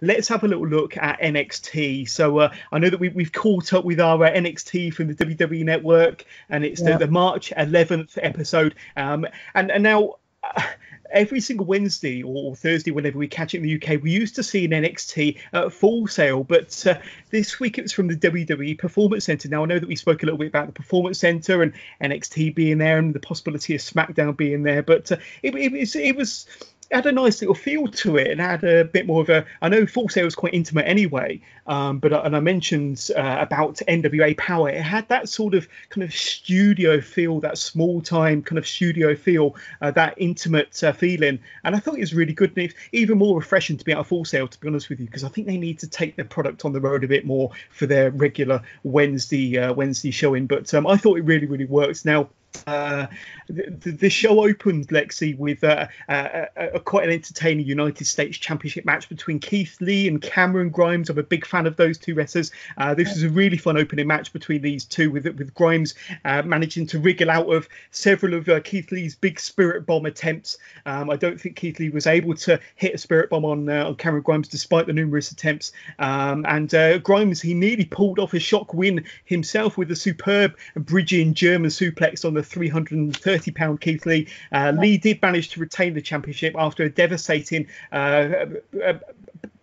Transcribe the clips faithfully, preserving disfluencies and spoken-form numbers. let's have a little look at N X T. So uh, I know that we, we've caught up with our uh, N X T from the W W E Network, and it's yeah. the, the March eleventh episode. Um, and, and now... Uh, Every single Wednesday or Thursday, whenever we catch it in the U K, we used to see an N X T uh, Full Sail. But uh, this week it's from the W W E Performance Centre. Now, I know that we spoke a little bit about the Performance Centre and N X T being there and the possibility of SmackDown being there. But uh, it, it, it, it was... had a nice little feel to it and had a bit more of a, I know Full Sail was quite intimate anyway, um, but, and I mentioned uh, about N W A Power, it had that sort of kind of studio feel, that small time kind of studio feel, uh, that intimate uh, feeling. And I thought it was really good. And it's even more refreshing to be out of Full Sail, to be honest with you, because I think they need to take their product on the road a bit more for their regular Wednesday, uh, Wednesday showing. But um, I thought it really, really worked. Now, Uh, the, the show opened, Lexi, with uh, a, a, a quite an entertaining United States Championship match between Keith Lee and Cameron Grimes. I'm a big fan of those two wrestlers. Uh, this was a really fun opening match between these two, with with Grimes uh, managing to wriggle out of several of uh, Keith Lee's big spirit bomb attempts. Um, I don't think Keith Lee was able to hit a spirit bomb on, uh, on Cameron Grimes, despite the numerous attempts. Um, and uh, Grimes, he nearly pulled off a shock win himself with a superb bridging German suplex on the three hundred thirty pound Keith Lee. Uh, Lee did manage to retain the championship after a devastating uh, uh,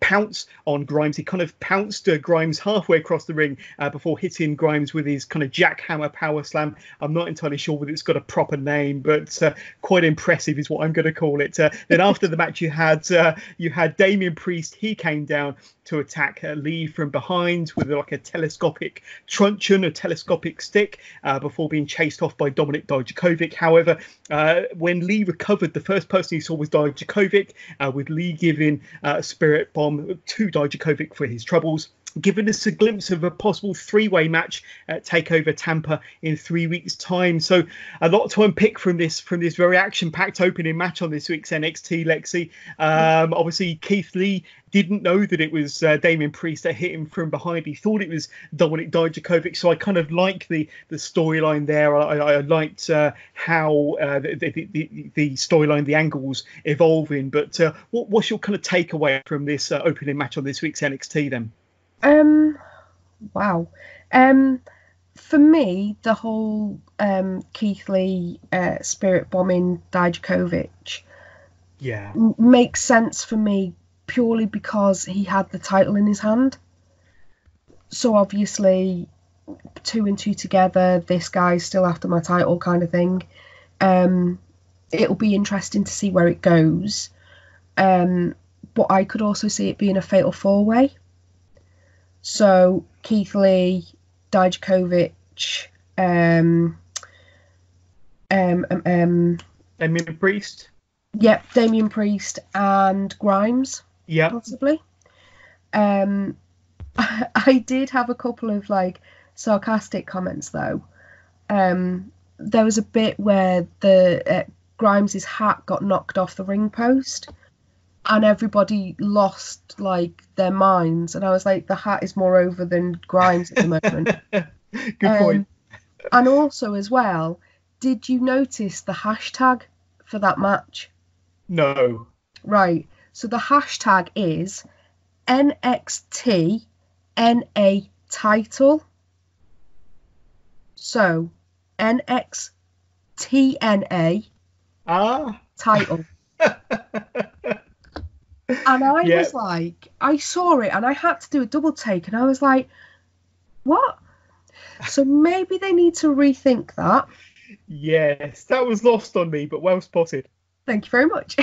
pounce on Grimes. He kind of pounced uh, Grimes halfway across the ring uh, before hitting Grimes with his kind of jackhammer power slam. I'm not entirely sure whether it's got a proper name, but uh, quite impressive is what I'm going to call it. Uh, then after the match, you had uh, you had Damian Priest. He came down to attack uh, Lee from behind with like a telescopic truncheon, a telescopic stick, uh, before being chased off by Dominik Dijakovic. However, uh, when Lee recovered, the first person he saw was Dijakovic, uh, with Lee giving uh, a spirit bomb to Dijakovic for his troubles, giving us a glimpse of a possible three-way match at TakeOver Tampa in three weeks' time. So a lot to unpick from this from this very action-packed opening match on this week's N X T, Lexi. Um, obviously, Keith Lee didn't know that it was uh, Damian Priest that hit him from behind. He thought it was Dominik Dijakovic. So I kind of like the, the storyline there. I, I, I liked uh, how uh, the, the, the, the storyline, the angles evolving. But uh, what, what's your kind of takeaway from this uh, opening match on this week's N X T then? Um, wow. Um, for me, the whole um, Keith Lee uh, spirit bombing Dijakovic yeah. m- makes sense for me purely because he had the title in his hand. So obviously, two and two together, this guy's still after my title kind of thing. Um, it'll be interesting to see where it goes. Um, but I could also see it being a fatal four-way. So Keith Lee, Dijakovic, um, um, um, um, Damian Priest. Yep, yeah, Damian Priest and Grimes. Yeah, possibly. Um, I, I did have a couple of like sarcastic comments though. Um, there was a bit where the uh, Grimes's hat got knocked off the ring post. And everybody lost, like, their minds. And I was like, the hat is more over than Grimes at the moment. Good um, point. And also, as well, did you notice the hashtag for that match? No. Right. So the hashtag is N X T N A title. So N X T N A ah. title. And I yeah. was like, I saw it and I had to do a double take and I was like, what? So maybe they need to rethink that. Yes, that was lost on me, but well spotted. Thank you very much.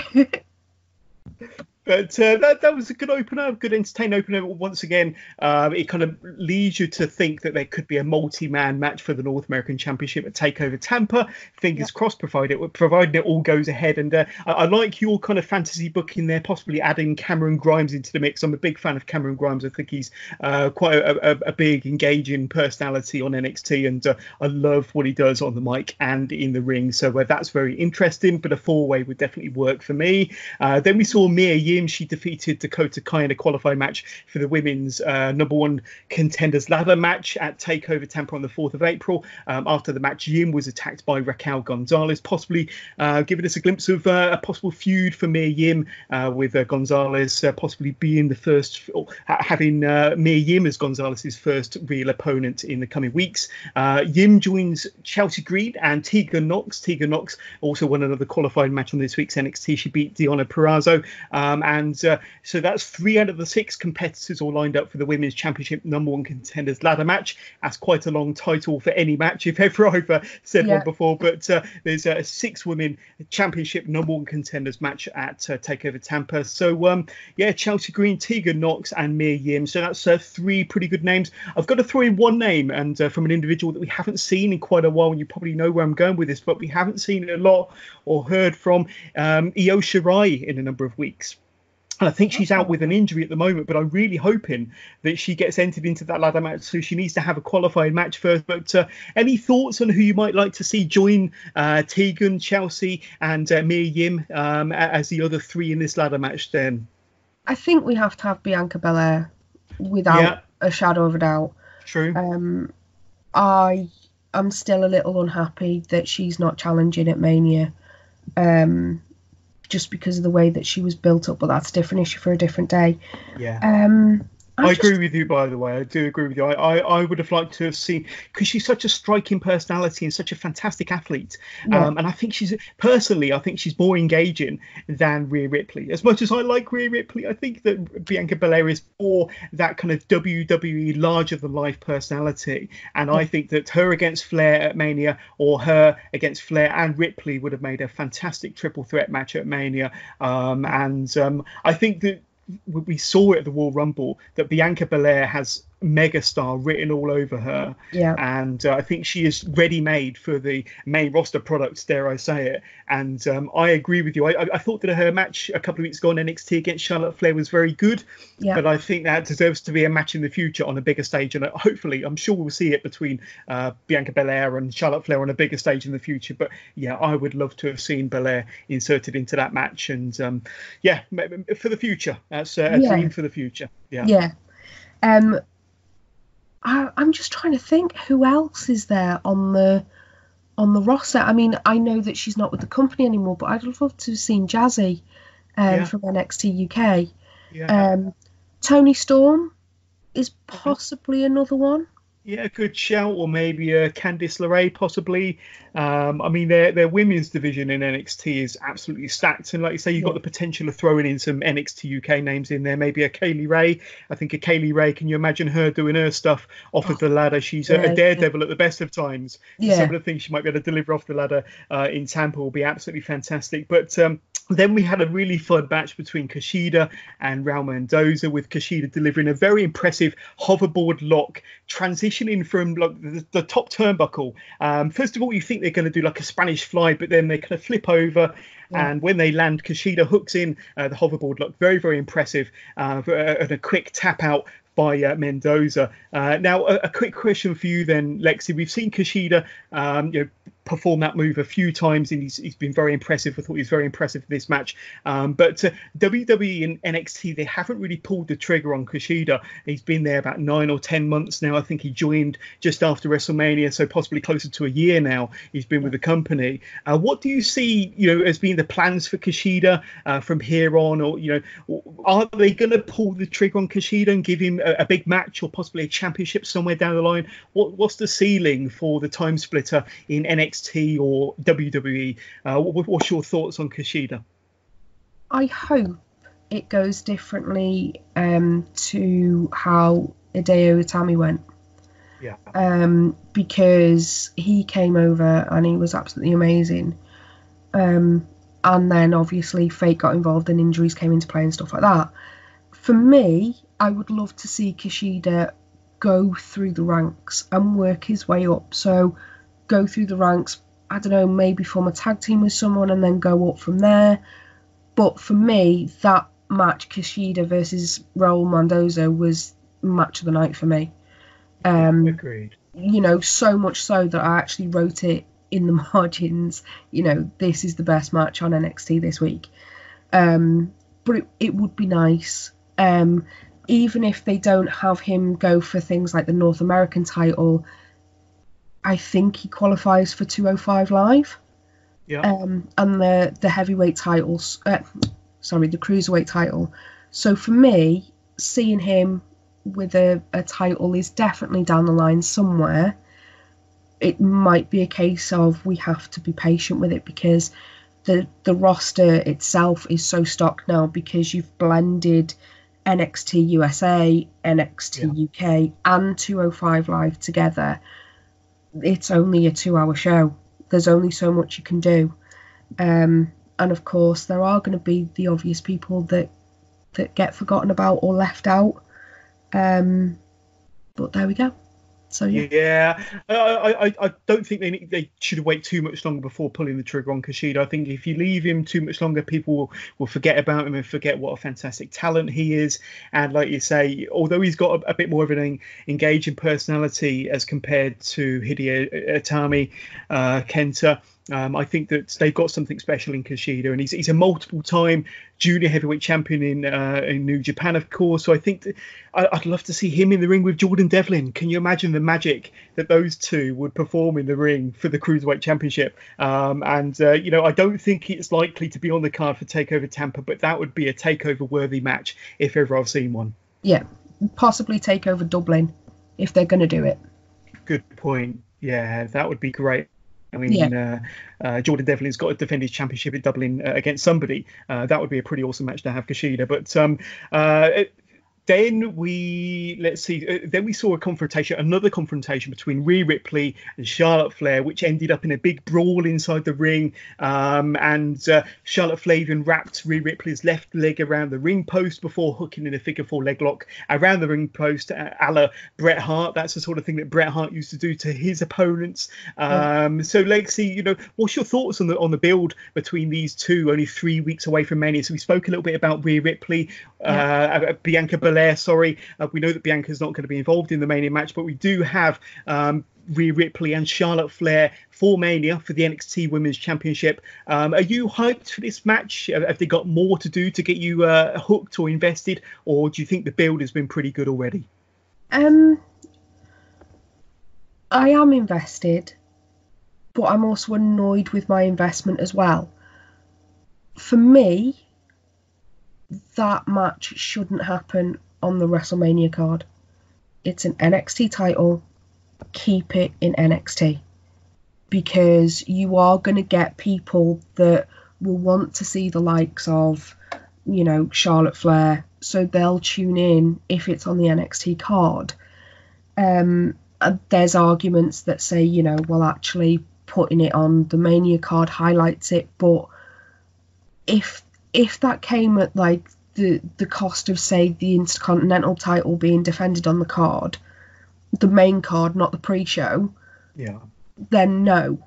But uh, that that was a good opener, a good entertaining opener. Once again, um, it kind of leads you to think that there could be a multi-man match for the North American Championship at TakeOver Tampa. Fingers yep. crossed, provided it, provided it all goes ahead. And uh, I, I like your kind of fantasy book in there, possibly adding Cameron Grimes into the mix. I'm a big fan of Cameron Grimes. I think he's uh, quite a, a, a big, engaging personality on N X T. And uh, I love what he does on the mic and in the ring. So uh, that's very interesting. But a four-way would definitely work for me. Uh, then we saw Mia Yim Yim. She defeated Dakota Kai in a qualifying match for the women's uh, number one contenders ladder match at TakeOver Tampa on the fourth of April. Um, after the match, Yim was attacked by Raquel Gonzalez, possibly uh, giving us a glimpse of uh, a possible feud for Mia Yim uh, with uh, Gonzalez uh, possibly being the first, or having uh, Mia Yim as Gonzalez's first real opponent in the coming weeks. Uh, Yim joins Chelsea Green and Tegan Nox. Tegan Nox also won another qualifying match on this week's N X T. She beat Deonna Purrazzo. Um, and uh, so that's three out of the six competitors all lined up for the Women's Championship number one contenders ladder match. That's quite a long title for any match, if ever I've uh, said yeah. one before. But uh, there's a six women championship number one contenders match at uh, TakeOver Tampa. So, um, yeah, Chelsea Green, Tegan Nox and Mia Yim. So that's uh, three pretty good names. I've got to throw in one name, and uh, from an individual that we haven't seen in quite a while, and you probably know where I'm going with this, but we haven't seen a lot or heard from um, Io Shirai in a number of weeks. And I think she's out with an injury at the moment, but I'm really hoping that she gets entered into that ladder match. So she needs to have a qualifying match first. But uh, any thoughts on who you might like to see join uh, Tegan, Chelsea and uh, Mia Yim um, as the other three in this ladder match then? I think we have to have Bianca Belair without yeah. a shadow of a doubt. True. Um, I am still a little unhappy that she's not challenging at Mania. Um just because of the way that she was built up, but that's a different issue for a different day. Yeah. Um, I, I just... agree with you, by the way. I do agree with you. I, I, I would have liked to have seen, because she's such a striking personality and such a fantastic athlete. Yeah. Um, and I think she's, personally, I think she's more engaging than Rhea Ripley. As much as I like Rhea Ripley, I think that Bianca Belair is more that kind of W W E larger-than-life personality. And yeah. I think that her against Flair at Mania, or her against Flair and Ripley, would have made a fantastic triple threat match at Mania. Um, and um, I think that we saw it at the Royal Rumble that Bianca Belair has megastar written all over her. Yeah. And uh, I think she is ready-made for the main roster products, dare I say it. And um, I agree with you. I, I thought that her match a couple of weeks ago on N X T against Charlotte Flair was very good. Yeah. But I think that deserves to be a match in the future on a bigger stage. And hopefully, I'm sure we'll see it between uh, Bianca Belair and Charlotte Flair on a bigger stage in the future. But yeah, I would love to have seen Belair inserted into that match. And um, yeah, for the future. That's uh, a yeah. dream for the future. Yeah. Yeah. Um, I, I'm just trying to think who else is there on the on the roster. I mean, I know that she's not with the company anymore, but I'd love to have seen Jazzy um, yeah. from N X T U K. Yeah. Um, Tony Storm is possibly mm-hmm. another one. Yeah, good shout. Or maybe uh, Candice LeRae, possibly. Um, I mean, their their women's division in N X T is absolutely stacked. And like you say, you've yeah. got the potential of throwing in some N X T U K names in there. Maybe a Kaylee Ray. I think a Kaylee Ray, can you imagine her doing her stuff off oh, of the ladder? She's yeah, a, a daredevil yeah. at the best of times. Yeah. Some of the things she might be able to deliver off the ladder uh, in Tampa will be absolutely fantastic. But um, then we had a really fun match between Kushida and Raul Mendoza, with Kushida delivering a very impressive hoverboard lock, transition from like the, the top turnbuckle. Um, first of all, you think they're going to do like a Spanish fly, but then they kind of flip over. Yeah. And when they land, Kushida hooks in uh, the hoverboard look. Very, very impressive. Uh, and a quick tap out by uh, Mendoza. Uh, now, a, a quick question for you then, Lexi. We've seen Kushida um, you know, perform that move a few times, and he's, he's been very impressive. I thought he was very impressive for this match. Um, but uh, W W E and N X T, they haven't really pulled the trigger on Kushida. He's been there about nine or ten months now. I think he joined just after WrestleMania, so possibly closer to a year now he's been with the company. Uh, what do you see, you know, as being the plans for Kushida uh, from here on? Or, you know, are they going to pull the trigger on Kushida and give him a, a big match, or possibly a championship somewhere down the line? What, what's the ceiling for the time splitter in N X T or W W E? Uh, what, what's your thoughts on Kushida? I hope it goes differently um, to how Hideo Itami went. Yeah. Um, because he came over and he was absolutely amazing. Um, and then obviously fate got involved and injuries came into play and stuff like that. For me, I would love to see Kushida go through the ranks and work his way up. So go through the ranks, I don't know, maybe form a tag team with someone and then go up from there. But for me, that match, Kushida versus Raul Mendoza, was match of the night for me. Um, Agreed. You know, so much so that I actually wrote it in the margins, you know, this is the best match on N X T this week. Um, but it, it would be nice. Um, even if they don't have him go for things like the North American title, I think he qualifies for two oh five Live. Yeah. Um, and the the heavyweight titles, uh, sorry, the cruiserweight title. So for me, seeing him with a, a title is definitely down the line somewhere. It might be a case of we have to be patient with it because the the roster itself is so stocked now because you've blended N X T U S A, N X T yeah. U K, and two oh five Live together. It's only a two-hour show. There's only so much you can do. Um, and, of course, there are going to be the obvious people that that get forgotten about or left out. Um, but there we go. So yeah, yeah. I, I I don't think they need, they should wait too much longer before pulling the trigger on Kushida. I think if you leave him too much longer, people will, will forget about him and forget what a fantastic talent he is. And like you say, although he's got a, a bit more of an engaging personality as compared to Hideo Itami, uh, Kenta. Um, I think that they've got something special in Kushida, and he's he's a multiple-time junior heavyweight champion in uh, in New Japan, of course. So I think that I, I'd love to see him in the ring with Jordan Devlin. Can you imagine the magic that those two would perform in the ring for the Cruiserweight Championship? Um, and uh, you know, I don't think it's likely to be on the card for TakeOver Tampa, but that would be a TakeOver-worthy match if ever I've seen one. Yeah, possibly TakeOver Dublin if they're going to do it. Good point. Yeah, that would be great. I mean, yeah. uh, uh, Jordan Devlin's got to defend his championship at Dublin uh, against somebody. Uh, that would be a pretty awesome match to have Kushida. But um, uh, then we, let's see, uh, then we saw a confrontation, another confrontation between Rhea Ripley and Charlotte Flair, which ended up in a big brawl inside the ring. Um, and uh, Charlotte Flair even wrapped Rhea Ripley's left leg around the ring post before hooking in a figure four leg lock around the ring post, uh, a la Bret Hart. That's the sort of thing that Bret Hart used to do to his opponents. Um, so Lexi, you know, what's your thoughts on the on the build between these two? Only three weeks away from Mania. So we spoke a little bit about Rhea Ripley, uh, yeah. Bianca Belair. Sorry, uh, we know that Bianca's not going to be involved in the Mania match, but we do have um, Rhea Ripley and Charlotte Flair for Mania for the N X T Women's Championship. Um, are you hyped for this match? Have they got more to do to get you uh, hooked or invested, or do you think the build has been pretty good already? Um, I am invested. But I'm also annoyed with my investment as well. For me, that match shouldn't happen on the WrestleMania card. It's an N X T title. Keep it in N X T. Because you are going to get people that will want to see the likes of, you know, Charlotte Flair. So they'll tune in if it's on the N X T card. Um, there's arguments that say, you know, well, actually, putting it on the Mania card highlights it, but if if that came at like the the cost of, say, the Intercontinental title being defended on the card, the main card, not the pre-show, yeah, then no.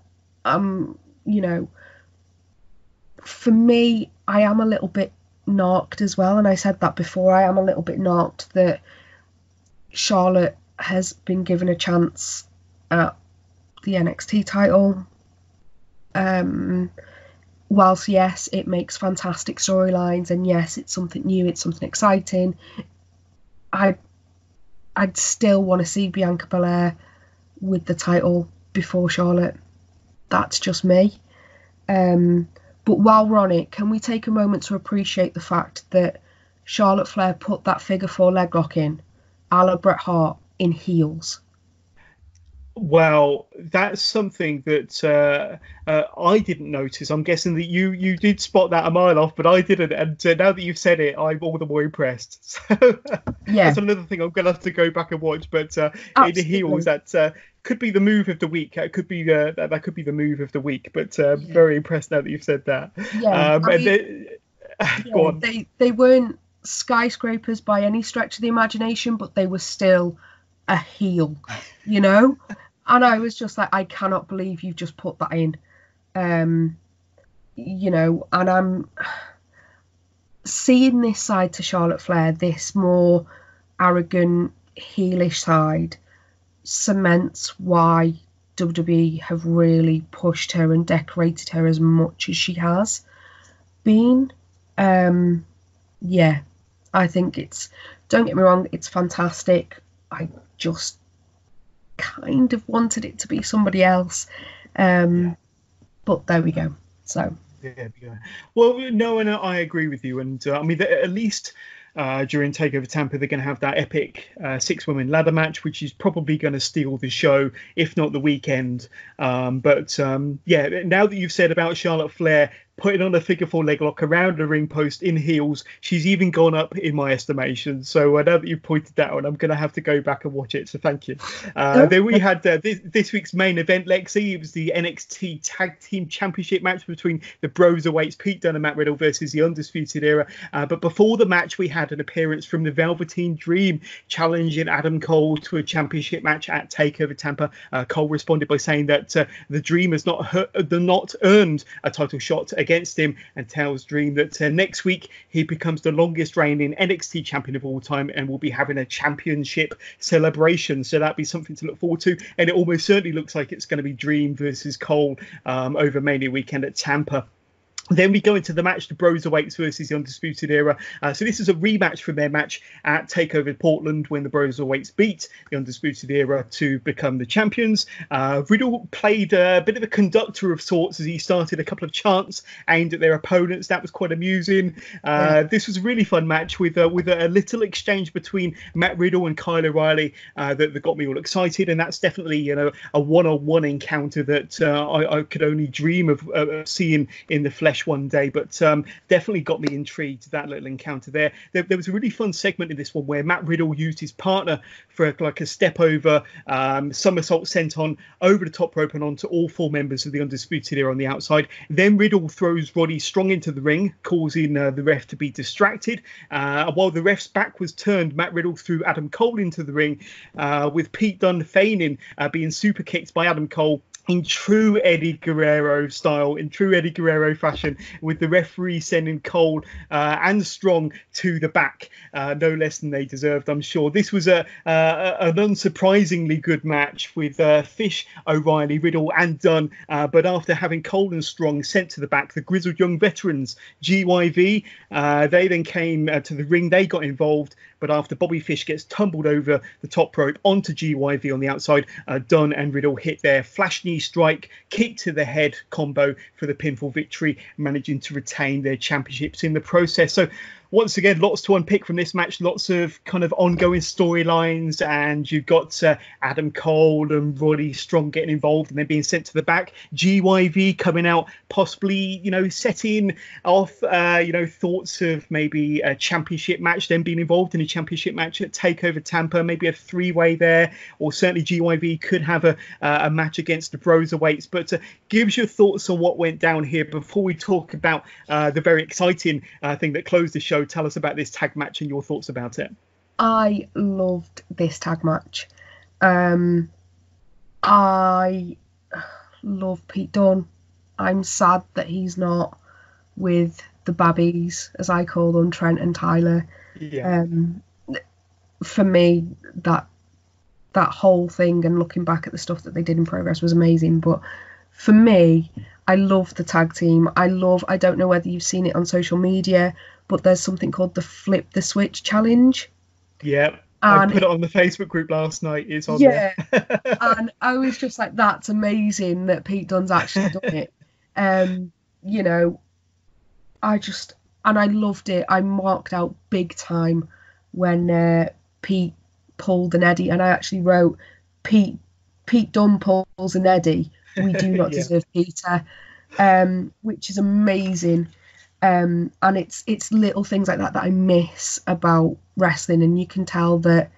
Um, you know, for me, I am a little bit knocked as well, and I said that before. I am a little bit knocked that Charlotte has been given a chance at the N X T title. Um, whilst yes, it makes fantastic storylines, and yes, it's something new, it's something exciting, I, I'd still want to see Bianca Belair with the title before Charlotte. That's just me. Um, but while we're on it, can we take a moment to appreciate the fact that Charlotte Flair put that figure four leg lock in, a la Bret Hart, in heels? Well, that's something that uh, uh, I didn't notice. I'm guessing that you you did spot that a mile off, but I didn't. And uh, now that you've said it, I'm all the more impressed. So yeah. That's another thing I'm going to have to go back and watch. But uh, in the heels, that uh, could be the move of the week. It could be uh, that, that could be the move of the week. But uh, yeah. Very impressed now that you've said that. Yeah, um, I mean, and they, yeah, go on. They they weren't skyscrapers by any stretch of the imagination, but they were still a heel, you know. And I was just like, I cannot believe you've just put that in. Um, you know, and I'm seeing this side to Charlotte Flair, this more arrogant, heelish side, cements why W W E have really pushed her and decorated her as much as she has been. Um, yeah, I think it's, don't get me wrong, it's fantastic. I just kind of wanted it to be somebody else. Um, yeah. But there we go. So. Yeah, yeah. Well, no, and I agree with you. And uh, I mean, at least uh, during TakeOver Tampa, they're going to have that epic uh, six-women ladder match, which is probably going to steal the show, if not the weekend. Um, but um, yeah, now that you've said about Charlotte Flair putting on a figure four leg lock around the ring post in heels, she's even gone up in my estimation. So I uh, know that you've pointed that out, I'm going to have to go back and watch it. So thank you. Uh, then we had uh, this, this week's main event, Lexi. It was the N X T Tag Team Championship match between the Broserweights, Pete Dunne and Matt Riddle versus the Undisputed Era. Uh, but before the match, we had an appearance from the Velveteen Dream challenging Adam Cole to a championship match at TakeOver Tampa. Uh, Cole responded by saying that uh, the Dream has not, her- not earned a title shot against against him, and tells Dream that uh, next week he becomes the longest reigning N X T champion of all time and will be having a championship celebration. So that'd be something to look forward to, and it almost certainly looks like it's going to be Dream versus Cole um, over Mania weekend at Tampa. Then we go into the match, the Broserweights versus the Undisputed Era. Uh, so this is a rematch from their match at TakeOver Portland when the Broserweights beat the Undisputed Era to become the champions. Uh, Riddle played a bit of a conductor of sorts as he started a couple of chants aimed at their opponents. That was quite amusing. Uh, yeah. This was a really fun match with uh, with a little exchange between Matt Riddle and Kyle O'Reilly uh, that, that got me all excited. And that's definitely, you know, a one-on-one encounter that uh, I, I could only dream of uh, seeing in the flesh one day, but um, definitely got me intrigued, that little encounter there. there. There was a really fun segment in this one where Matt Riddle used his partner for like a step over um, somersault sent on over the top rope and onto all four members of the Undisputed Era on the outside. Then Riddle throws Roddy Strong into the ring, causing uh, the ref to be distracted. Uh, while the ref's back was turned, Matt Riddle threw Adam Cole into the ring uh, with Pete Dunne feigning uh, being super kicked by Adam Cole. In true Eddie Guerrero style, in true Eddie Guerrero fashion, with the referee sending Cole uh, and Strong to the back, uh, no less than they deserved, I'm sure. This was a uh, an unsurprisingly good match with uh, Fish, O'Reilly, Riddle and Dunn. Uh, but after having Cole and Strong sent to the back, the Grizzled Young Veterans, G Y V, uh, they then came uh, to the ring. They got involved. But after Bobby Fish gets tumbled over the top rope onto G Y V on the outside, uh, Dunn and Riddle hit their flash knee strike, kick to the head combo for the pinfall victory, managing to retain their championships in the process. So once again, lots to unpick from this match, lots of kind of ongoing storylines, and you've got uh, Adam Cole and Roddy Strong getting involved and then being sent to the back. G Y V coming out, possibly, you know, setting off, uh, you know, thoughts of maybe a championship match, then being involved in a championship match at TakeOver Tampa, maybe a three-way there, or certainly G Y V could have a, uh, a match against the Broserweights. But uh, gives your thoughts on what went down here before we talk about uh, the very exciting uh, thing that closed the show. Tell us about this tag match and your thoughts about it. I loved this tag match. Um, I love Pete Dunne. I'm sad that he's not with the Babbies, as I call them, Trent and Tyler. Yeah. Um, for me, that that whole thing and looking back at the stuff that they did in Progress was amazing. But for me, I love the tag team. I love, I don't know whether you've seen it on social media, but there's something called the Flip the Switch Challenge. Yeah, and I put it on the Facebook group last night. It's on yeah, there. Yeah, and I was just like, that's amazing that Pete Dunne's actually done it. Um, you know, I just, and I loved it. I marked out big time when uh, Pete pulled an Eddie, and I actually wrote, Pete, Pete Dunne pulls an Eddie. We do not yeah. deserve Peter, um, which is amazing. Um, and it's it's little things like that that I miss about wrestling, and you can tell that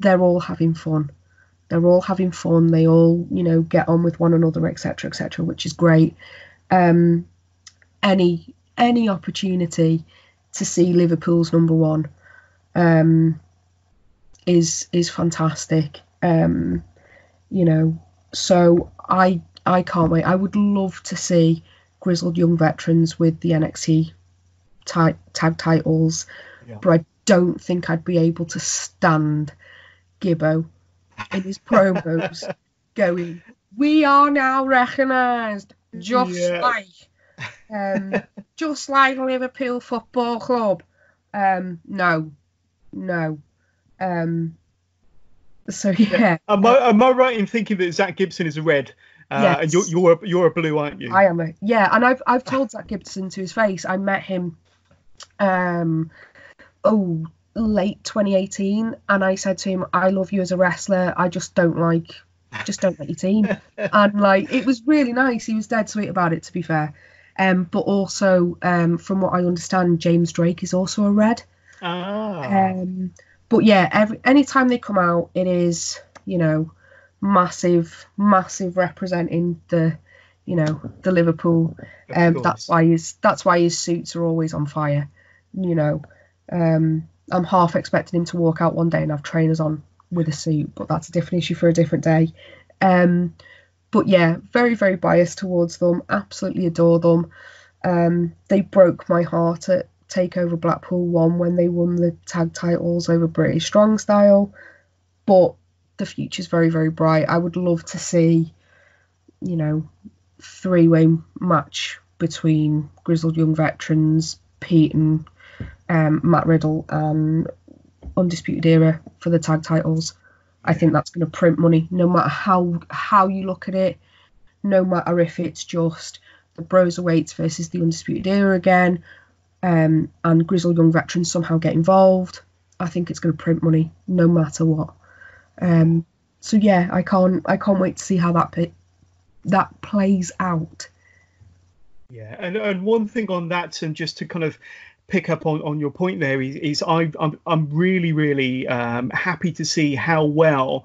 they're all having fun. They're all having fun. They all, you know, get on with one another, et cetera, et cetera, which is great. Um, any any opportunity to see Liverpool's number one um, is is fantastic. Um, you know, so I I can't wait. I would love to see Grizzled Young Veterans with the N X T tag, tag titles, yeah. But I don't think I'd be able to stand Gibbo in his promos going, we are now recognised, just yeah. like um, just like Liverpool Football Club, Um, no, no. Um, so yeah. yeah. Am I am I right in thinking that Zach Gibson is a red? Uh, yes. And you're you're a, you're a blue, aren't you? I am a yeah. And I've I've told Zach Gibson to his face. I met him, um, oh late twenty eighteen, and I said to him, "I love you as a wrestler. I just don't like, just don't like your team." And like, it was really nice. He was dead sweet about it, to be fair. Um, but also, um, from what I understand, James Drake is also a red. Ah. Um, but yeah, every anytime they come out, it is, you know, massive, massive representing the, you know, the Liverpool. Um, that's why his that's why his suits are always on fire. You know, um, I'm half expecting him to walk out one day and have trainers on with a suit, but that's a different issue for a different day. Um, But yeah, very, very biased towards them. Absolutely adore them. Um, they broke my heart at TakeOver Blackpool one when they won the tag titles over British Strong Style. But the future's very, very bright. I would love to see, you know, three-way match between Grizzled Young Veterans, Pete and um, Matt Riddle, and Undisputed Era for the tag titles. I think that's going to print money, no matter how how you look at it, no matter if it's just the Broserweights versus the Undisputed Era again, um, and Grizzled Young Veterans somehow get involved. I think it's going to print money, no matter what. Um, so yeah, I can't I can't wait to see how that p- that plays out. Yeah, and and one thing on that, and just to kind of pick up on, on your point there is, is I, I'm I'm really really um, happy to see how well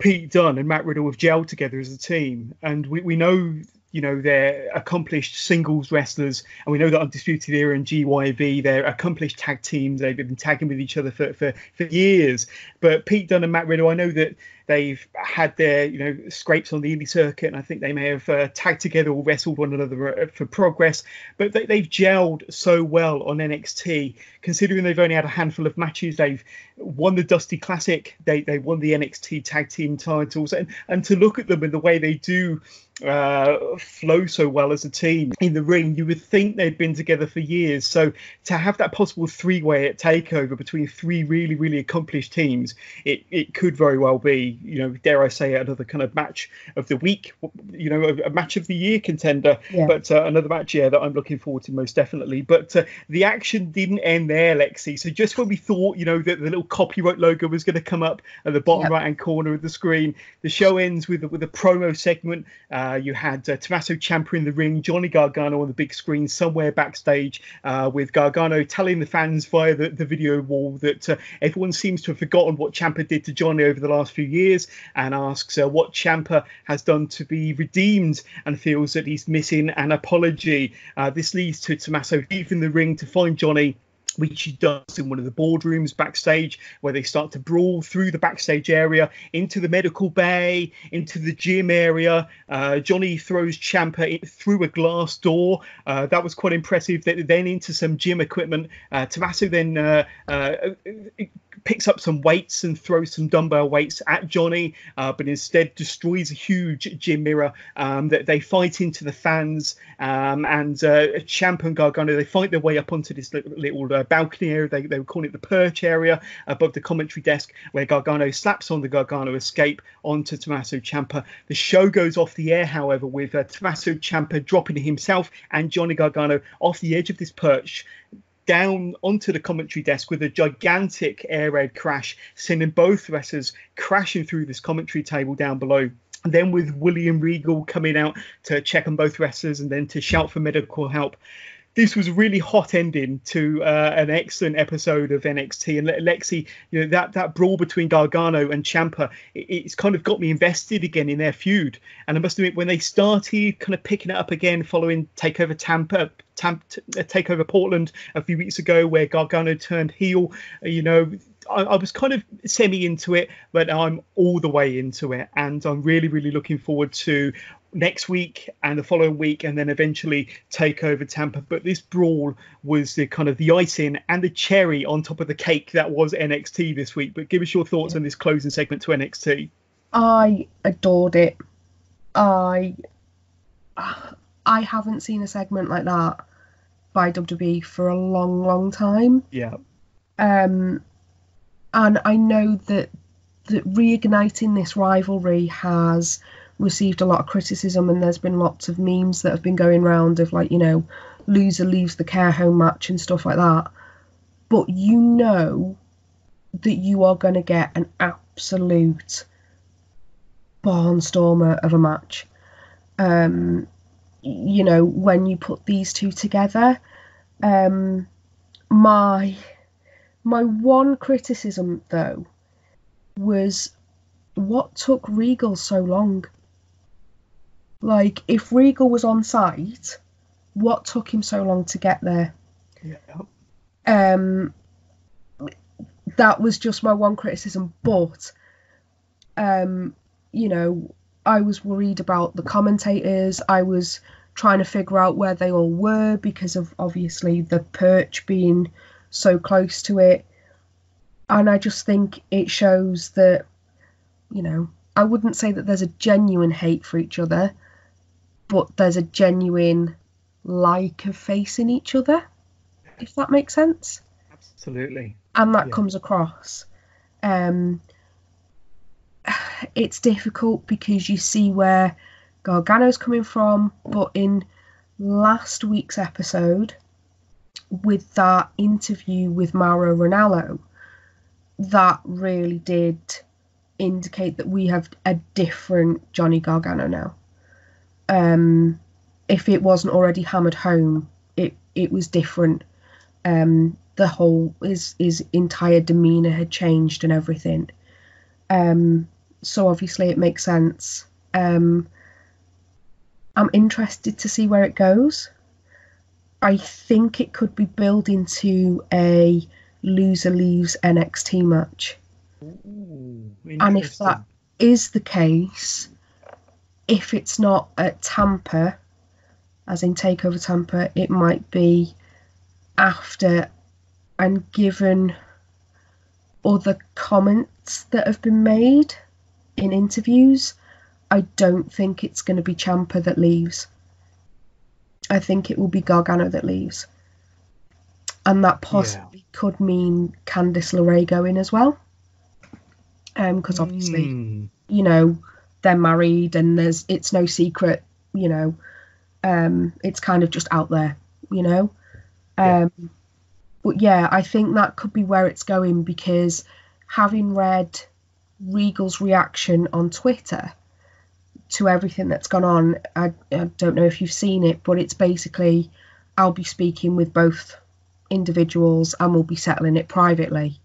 Pete Dunne and Matt Riddle have gelled together as a team, and we, we know you know they're accomplished singles wrestlers, and we know that Undisputed Era and G Y V, they're accomplished tag teams. They've been tagging with each other for, for, for years. But Pete Dunne and Matt Riddle, I know that they've had their you know scrapes on the indie circuit, and I think they may have uh, tagged together or wrestled one another for Progress, but they, they've gelled so well on N X T, considering they've only had a handful of matches. They've won the Dusty Classic, they they won the N X T tag team titles, and and to look at them and the way they do uh flow so well as a team in the ring, you would think they'd been together for years. So to have that possible three-way at TakeOver between three really really accomplished teams, it it could very well be, you know, dare I say, another kind of match of the week, you know, a, a match of the year contender. Yeah. But uh, another match, yeah, that I'm looking forward to most definitely. But uh, the action didn't end there, Lexi. So just when we thought, you know, that the little copyright logo was going to come up at the bottom yep. right-hand corner of the screen, the show ends with with a promo segment. Uh, you had uh, Tommaso Ciampa in the ring, Johnny Gargano on the big screen somewhere backstage, uh, with Gargano telling the fans via the, the video wall that uh, everyone seems to have forgotten what Ciampa did to Johnny over the last few years. Years and asks uh, what Ciampa has done to be redeemed, and feels that he's missing an apology. Uh, this leads to Tommaso leaving the ring to find Johnny, which he does in one of the boardrooms backstage, where they start to brawl through the backstage area, into the medical bay, into the gym area. Uh, Johnny throws Ciampa through a glass door. Uh, that was quite impressive. Then into some gym equipment. Uh, Tommaso then uh, uh, picks up some weights and throws some dumbbell weights at Johnny, uh, but instead destroys a huge gym mirror. Um, that they fight into the fans, um, and uh, Ciampa and Gargano, they fight their way up onto this little... Uh, balcony area. They, they were calling it the perch area above the commentary desk, where Gargano slaps on the Gargano escape onto Tommaso Ciampa. The show goes off the air, however, with uh, Tommaso Ciampa dropping himself and Johnny Gargano off the edge of this perch down onto the commentary desk with a gigantic air raid crash, sending both wrestlers crashing through this commentary table down below. And then with William Regal coming out to check on both wrestlers and then to shout for medical help. This was a really hot ending to uh, an excellent episode of N X T. And Lexi, you know, that, that brawl between Gargano and Ciampa, it, it's kind of got me invested again in their feud. And I must admit, when they started kind of picking it up again following TakeOver Tampa, Tampa TakeOver Portland a few weeks ago, where Gargano turned heel, you know, I, I was kind of semi into it, but I'm all the way into it. And I'm really, really looking forward to next week and the following week, and then eventually TakeOver Tampa. But this brawl was the kind of the icing and the cherry on top of the cake that was N X T this week. But give us your thoughts on this closing segment to N X T. I adored it. I I haven't seen a segment like that by W W E for a long, long time. Yeah. Um, and I know that, that reigniting this rivalry has received a lot of criticism, and there's been lots of memes that have been going round of, like, you know, loser leaves the care home match and stuff like that. But you know that you are going to get an absolute barnstormer of a match. Um, you know, when you put these two together, um, my my one criticism though was what took Regal so long. Like, if Regal was on site, what took him so long to get there? Yeah. Um, that was just my one criticism, but um, you know, I was worried about the commentators. I was trying to figure out where they all were because of, obviously, the perch being so close to it. And I just think it shows that, you know, I wouldn't say that there's a genuine hate for each other, but there's a genuine like of facing each other, if that makes sense. Absolutely. And that yeah. comes across. Um It's difficult because you see where Gargano's coming from, but in last week's episode with that interview with Mauro Ranallo, that really did indicate that we have a different Johnny Gargano now. Um, if it wasn't already hammered home, it, it was different. Um, the whole, his, his entire demeanour had changed and everything. Um, so obviously it makes sense. Um, I'm interested to see where it goes. I think it could be building to a loser leaves N X T match. Ooh, and if that is the case, if it's not at Tampa, as in TakeOver Tampa, it might be after, and given other comments that have been made in interviews, I don't think it's going to be Ciampa that leaves. I think it will be Gargano that leaves. And that possibly yeah. could mean Candice LeRae going as well. Because um, obviously, mm. you know, they're married and there's it's no secret, you know. Um, it's kind of just out there, you know. Um, yeah. But yeah, I think that could be where it's going, because having read Regal's reaction on Twitter to everything that's gone on, I, I don't know if you've seen it, but it's basically, I'll be speaking with both individuals and we'll be settling it privately.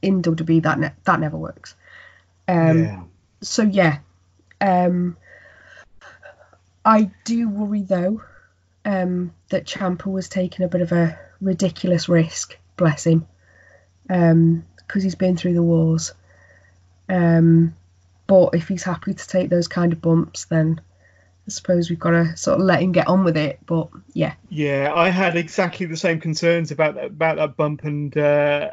In W W E, that, ne- that never works. Um, yeah. So yeah, um, I do worry though, Um, that Ciampa was taking a bit of a ridiculous risk, bless him, because um, he's been through the wars. Um, but if he's happy to take those kind of bumps, then I suppose we've got to sort of let him get on with it. But yeah, yeah, I had exactly the same concerns about that, about that bump, and uh,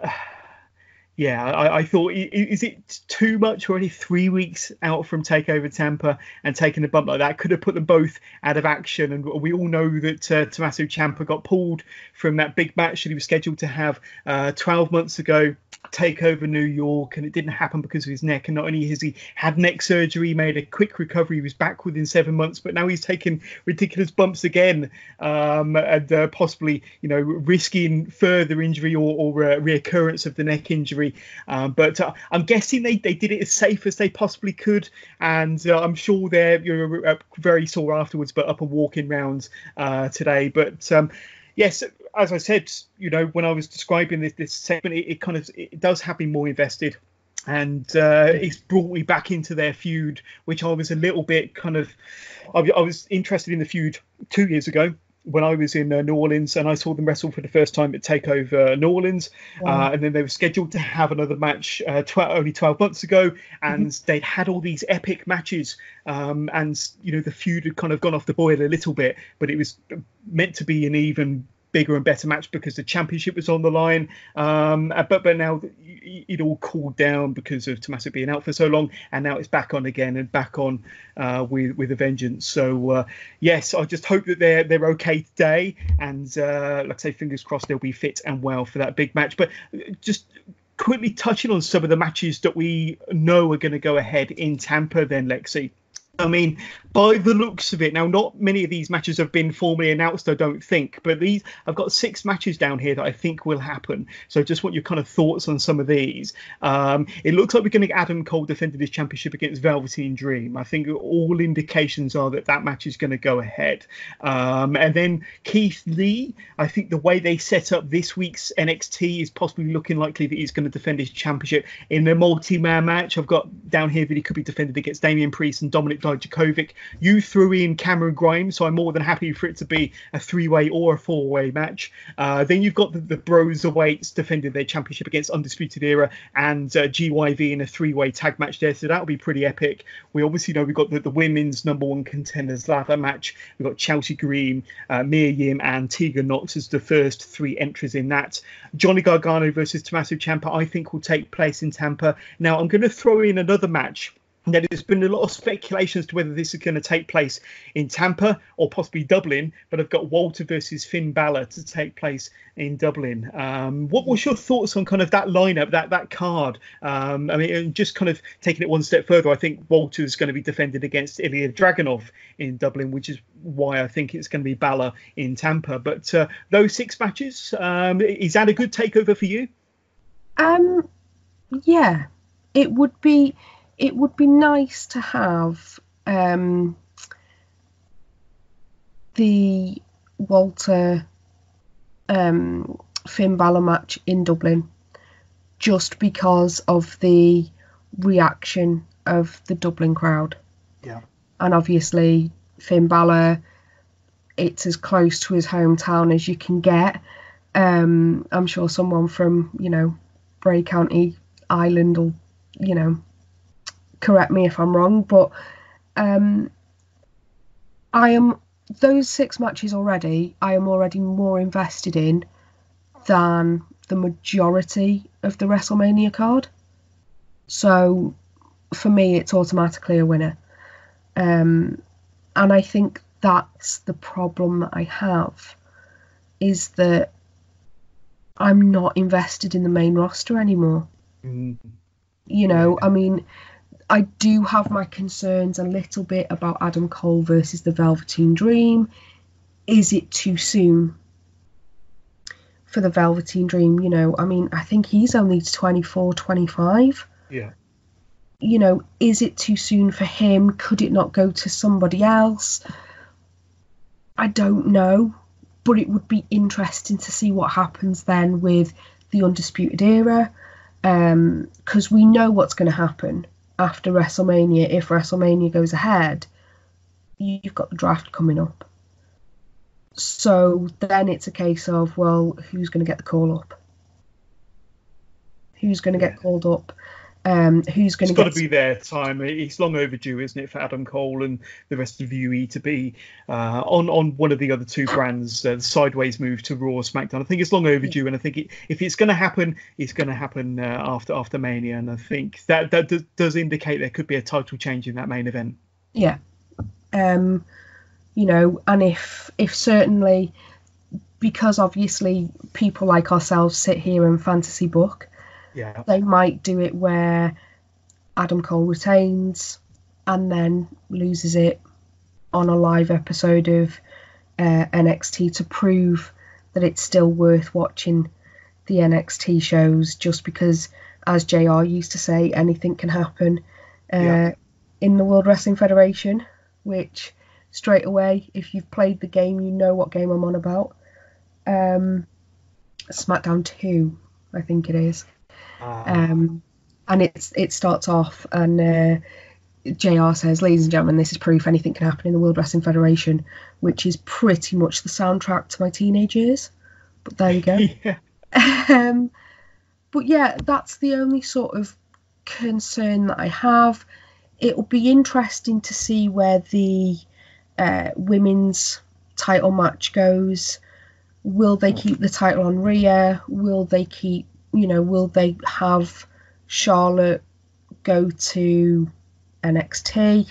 yeah, I, I thought, is it too much already? Three weeks out from TakeOver Tampa and taking a bump like that could have put them both out of action. And we all know that uh, Tommaso Ciampa got pulled from that big match that he was scheduled to have uh, twelve months ago, TakeOver New York, and it didn't happen because of his neck. And not only has he had neck surgery, made a quick recovery, he was back within seven months, but now he's taking ridiculous bumps again, um, and uh, possibly, you know, risking further injury or, or uh, reoccurrence of the neck injury. Um, but uh, I'm guessing they, they did it as safe as they possibly could, and uh, I'm sure they're you're, uh, very sore afterwards, but up and walking rounds uh, today. But um, yes, as I said, you know, when I was describing this, this segment, it, it kind of it does have been more invested, and uh, it's brought me back into their feud, which I was a little bit kind of I, I was interested in the feud two years ago when I was in uh, New Orleans, and I saw them wrestle for the first time at TakeOver New Orleans. Wow. Uh, and then they were scheduled to have another match uh, tw- only twelve months ago, and mm-hmm. they'd had all these epic matches, um, and, you know, the feud had kind of gone off the boil a little bit, but it was meant to be an even bigger and better match because the championship was on the line. Um, but but now it all cooled down because of Tommaso being out for so long, and now it's back on again and back on uh, with with a vengeance. So uh, yes, I just hope that they're they're okay today, and uh, like I say, fingers crossed they'll be fit and well for that big match. But just quickly touching on some of the matches that we know are going to go ahead in Tampa, then Lexi. I mean, by the looks of it, now not many of these matches have been formally announced, I don't think, but these, I've got six matches down here that I think will happen. So just want your kind of thoughts on some of these. Um, it looks like we're going to get Adam Cole defending his championship against Velveteen Dream. I think all indications are that that match is going to go ahead. Um, and then Keith Lee, I think the way they set up this week's N X T is possibly looking likely that he's going to defend his championship in a multi-man match. I've got down here that he could be defended against Damian Priest and Dominik Dijakovic. You threw in Cameron Grimes, so I'm more than happy for it to be a three-way or a four-way match. Uh, then you've got the, the Broserweights defending their championship against Undisputed Era and uh, G Y V in a three-way tag match there, so that'll be pretty epic. We obviously know we've got the, the women's number one contenders ladder match. We've got Chelsea Green, uh, Mia Yim and Tegan Nox as the first three entries in that. Johnny Gargano versus Tommaso Ciampa I think will take place in Tampa. Now I'm going to throw in another match. Now, there's been a lot of speculation as to whether this is going to take place in Tampa or possibly Dublin, but I've got Walter versus Finn Balor to take place in Dublin. Um, what was your thoughts on kind of that lineup, that that card? Um, I mean, and just kind of taking it one step further, I think Walter's going to be defended against Ilya Dragunov in Dublin, which is why I think it's going to be Balor in Tampa. But uh, those six matches, um, is that a good takeover for you? Um, yeah, it would be... It would be nice to have um, the Walter um, Finn Balor match in Dublin, just because of the reaction of the Dublin crowd. Yeah, and obviously Finn Balor, it's as close to his hometown as you can get. Um, I'm sure someone from you know Bray County, Ireland, will you know. correct me if I'm wrong, but um, I am those six matches already. I am already more invested in than the majority of the WrestleMania card. So for me, it's automatically a winner, um, and I think that's the problem that I have, is that I'm not invested in the main roster anymore. Mm. You know, I mean. I do have my concerns a little bit about Adam Cole versus the Velveteen Dream. Is it too soon for the Velveteen Dream? You know, I mean, I think he's only twenty-four, twenty-five. Yeah. You know, is it too soon for him? Could it not go to somebody else? I don't know, but it would be interesting to see what happens then with the Undisputed Era, um, because we know what's going to happen. After WrestleMania, if WrestleMania goes ahead, you've got the draft coming up. So then it's a case of, well, who's going to get the call up? Who's going to get called up? Um, who's going to get... It's got to be their time. It's long overdue, isn't it, for Adam Cole and the rest of U E to be uh, on, on one of the other two brands, uh, the sideways move to Raw, SmackDown. I think it's long overdue, and I think it, if it's going to happen, it's going to happen uh, after after Mania, and I think that, that d- does indicate there could be a title change in that main event. Yeah. Um, you know, and if if certainly, because obviously people like ourselves sit here and fantasy book, yeah. They might do it where Adam Cole retains and then loses it on a live episode of uh, N X T to prove that it's still worth watching the N X T shows, just because, as J R used to say, anything can happen uh, yeah. in the World Wrestling Federation, which straight away, if you've played the game, you know what game I'm on about. Um, SmackDown two, I think it is. Um, and it's it starts off, and uh, J R says, "Ladies and gentlemen, this is proof anything can happen in the World Wrestling Federation," which is pretty much the soundtrack to my teenage years. But there you go. Yeah. um, but yeah, that's the only sort of concern that I have. It will be interesting to see where the uh, women's title match goes. Will they keep the title on Rhea? Will they keep You know, will they have Charlotte go to N X T,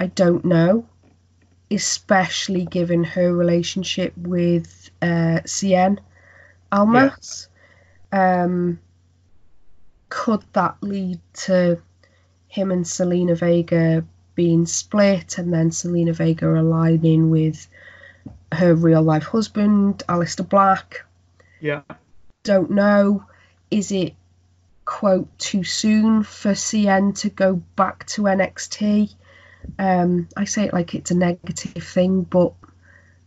I don't know, especially given her relationship with uh, Cien Almas. Yeah. Um, could that lead to him and Zelina Vega being split, and then Zelina Vega aligning with her real life husband, Aleister Black? Yeah. Don't know. Is it, quote, too soon for Cien to go back to N X T? Um, I say it like it's a negative thing, but,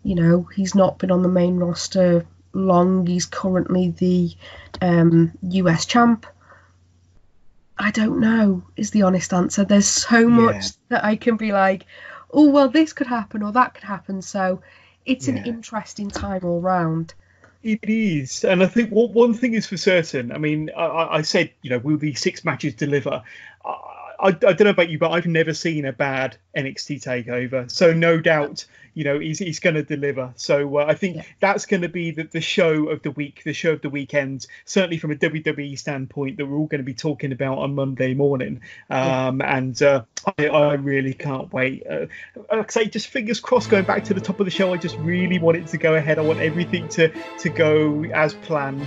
you know, he's not been on the main roster long. He's currently the um, U S champ. I don't know, is the honest answer. There's so much yeah. that I can be like, oh, well, this could happen or that could happen. So it's yeah. an interesting time all round. It is. And I think what, one thing is for certain. I mean, I, I said, you know, will these six matches deliver? I, I, I don't know about you, but I've never seen a bad N X T takeover. So no doubt, you know, he's, he's going to deliver. So uh, I think yeah. that's going to be the, the show of the week, the show of the weekend, certainly from a W W E standpoint, that we're all going to be talking about on Monday morning. Um, yeah. And uh, I, I really can't wait. Uh, like I say, just fingers crossed, going back to the top of the show, I just really want it to go ahead. I want everything to, to go as planned.